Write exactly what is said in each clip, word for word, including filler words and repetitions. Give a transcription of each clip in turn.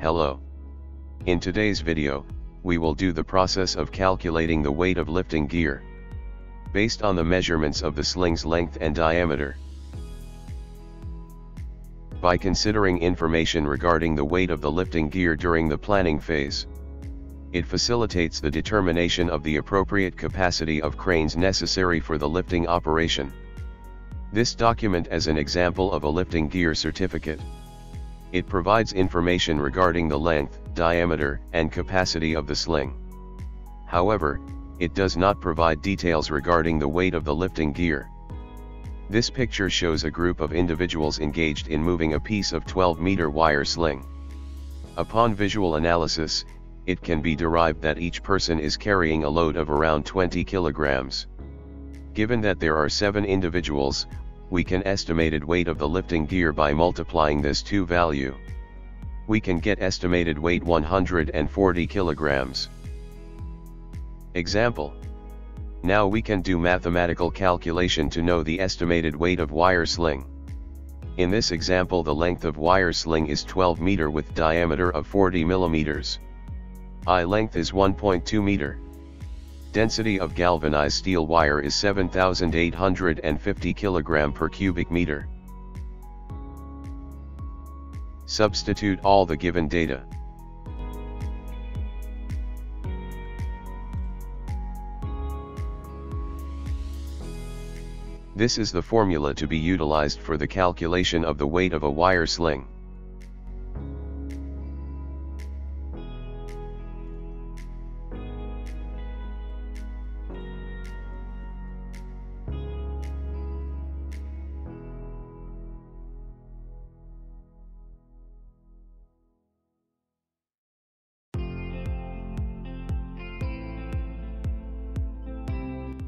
Hello. In today's video, we will do the process of calculating the weight of lifting gear, based on the measurements of the sling's length and diameter. By considering information regarding the weight of the lifting gear during the planning phase, it facilitates the determination of the appropriate capacity of cranes necessary for the lifting operation. This document is an example of a lifting gear certificate. It provides information regarding the length, diameter, and capacity of the sling. However, it does not provide details regarding the weight of the lifting gear. This picture shows a group of individuals engaged in moving a piece of twelve meter wire sling. Upon visual analysis, it can be derived that each person is carrying a load of around twenty kilograms. Given that there are seven individuals, we can estimate the weight of the lifting gear by multiplying this two value. We can get estimated weight one hundred forty kilograms. Example. Now we can do mathematical calculation to know the estimated weight of wire sling. In this example, the length of wire sling is twelve meter with diameter of forty millimeters. I length is one point two meter. Density of galvanized steel wire is seven thousand eight hundred fifty kilogram per cubic meter. Substitute all the given data. This is the formula to be utilized for the calculation of the weight of a wire sling.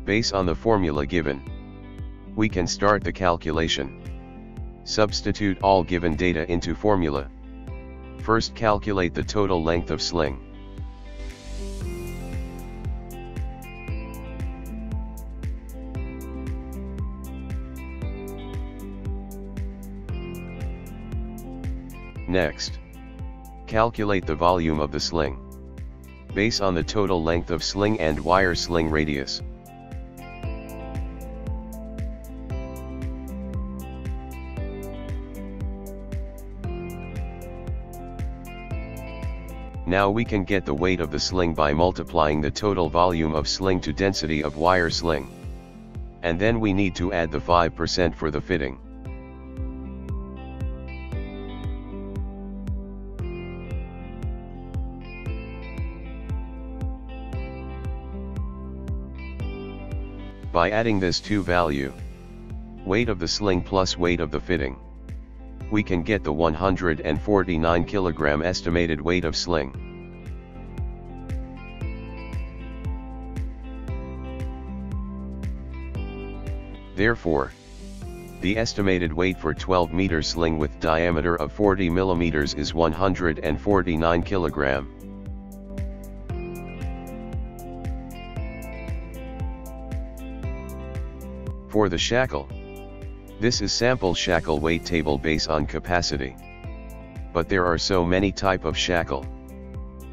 Based on the formula given, we can start the calculation. Substitute all given data into formula. First, calculate the total length of sling. Next, calculate the volume of the sling. Base on the total length of sling and wire sling radius. Now we can get the weight of the sling by multiplying the total volume of sling to density of wire sling. And then we need to add the five percent for the fitting. By adding this two value, weight of the sling plus weight of the fitting, we can get the one hundred forty-nine kilogram estimated weight of sling. Therefore, the estimated weight for twelve meter sling with diameter of forty millimeters is one hundred forty-nine kilogram. For the shackle, this is sample shackle weight table based on capacity. But there are so many type of shackle.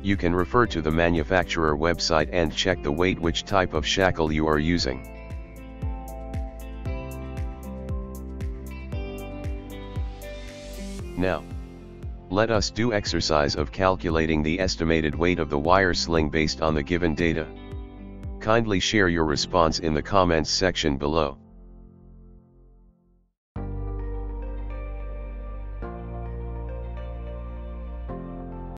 You can refer to the manufacturer website and check the weight which type of shackle you are using. Now, let us do exercise of calculating the estimated weight of the wire sling based on the given data. Kindly share your response in the comments section below.